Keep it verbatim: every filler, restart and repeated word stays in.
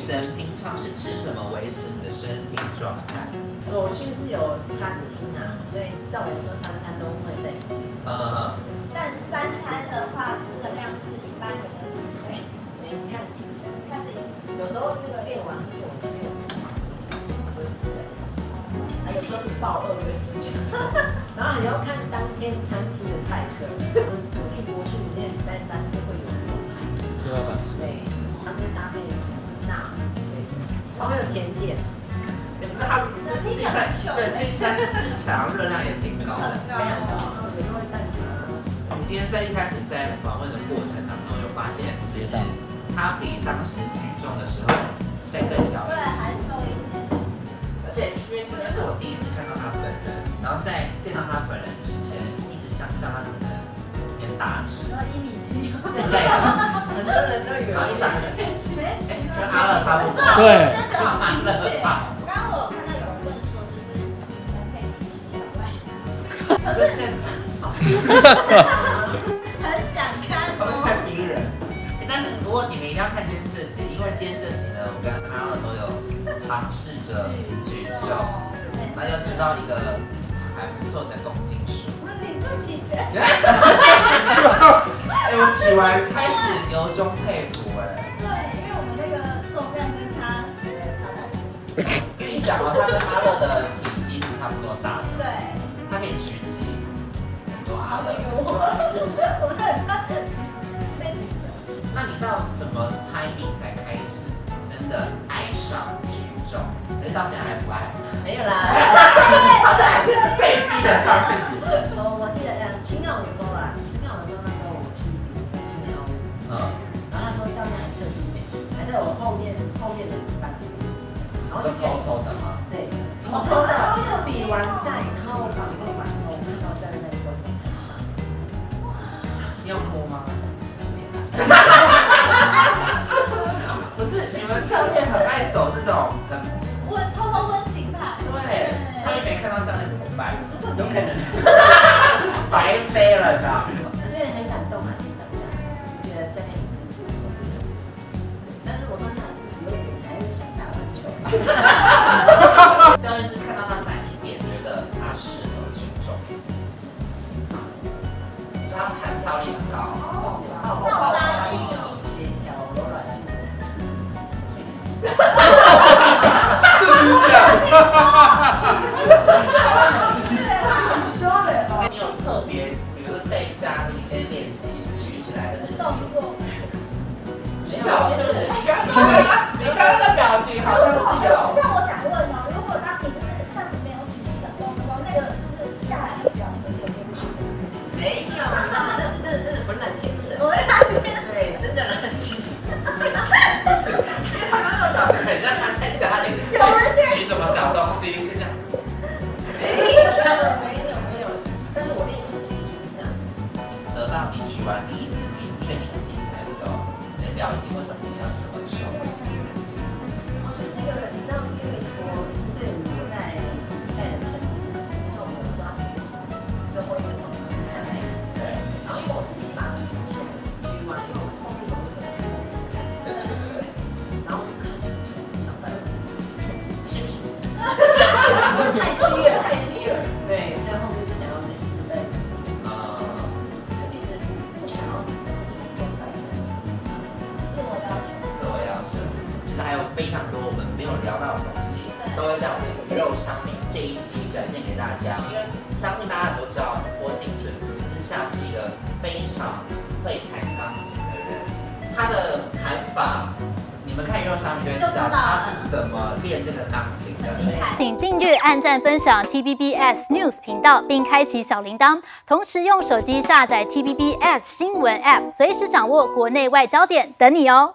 生平常是吃什么维持你的身体状态？走去是有餐厅啊，所以照理说三餐都会在里面。嗯嗯嗯。但三餐的话，吃的量是一般人的几倍。哎，你看你自己，你看自己，有时候那个练完是我们练完吃，就吃的少。还有时候是暴饿就吃。然后你要看当天餐厅的菜色。我去国去里面礼拜三是会有牛排，对，然后会搭配辣之类的，然后还有甜点。 他自己在对自己在市场热量也挺高的，非常高。有时候会带你。我们今天在一开始在访问的过程当中，有发现就是他比当时举重的时候再更小一些，对，还瘦一点。而且因为今天是我第一次看到他本人，然后在见到他本人之前，一直想象他可能变大只，一米七之类的，很多人都以为一百个一米七，跟阿乐差不多，对，跟阿乐差。 他说现在，很想看，太逼人。但是如果你们一定要看今天这集，因为今天这集呢，我跟阿乐都有尝试着举重，那要知道一个还不错的公斤数。那你自己觉得？哎，我举完开始由衷佩服哎。对，因为我们那个重量跟他差太多。跟你想哦，他跟阿乐的体积是差不多大的。对。 他可以举起很多阿乐，我很怕被举重。那你到什么 timing 才开始真的爱上举重？哎，到现在还不爱？没有啦，好像还是被逼的上去。哦，我记得呃，青奥的时候啦，青奥的时候那时候我去青年奥运，嗯，然后那时候教练还特地没去，还在我后面后面的一半的位置，然后就偷偷的吗？对。 我说的，就是比完赛，然后反过来，我看到在那个舞台上，你要哭吗？不是，你们教练很爱走这种很温偷偷温情派。对，他也没看到教练怎么办，有可能白飞了的。我觉得很感动啊，心疼一下，觉得教练很支持我走这种，但是我当时还是有点还是想打篮球。 教练是看到他哪一点觉得他适合举重，就他弹跳力很高，爆发力、协调、柔软度，最强。是不是？你有特别，比如说在家你先练习举起来的那动作，你表是不是？你刚刚你刚刚的表情好像是有。 请订阅、按赞、分享 T V B S News 频道，并开启小铃铛。同时用手机下载 T V B S 新闻 App， 随时掌握国内外焦点，等你哦。